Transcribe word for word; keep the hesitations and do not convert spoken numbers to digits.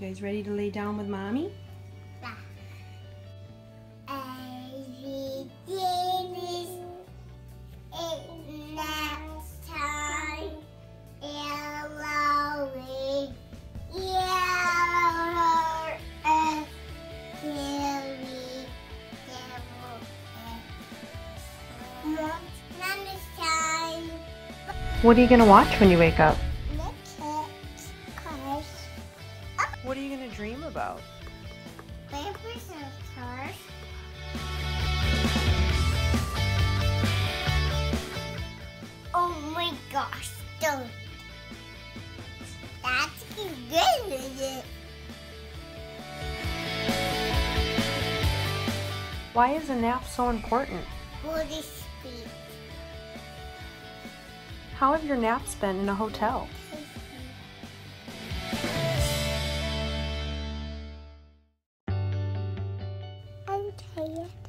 You guys ready to lay down with mommy? Yeah. Everything is next time. Yellow, yellow, and carry. What are you going to watch when you wake up? What are you going to dream about? Papers and stars. Oh my gosh, don't. That's good, isn't it? Why is a nap so important? Body speed. How have your naps been in a hotel? Yeah.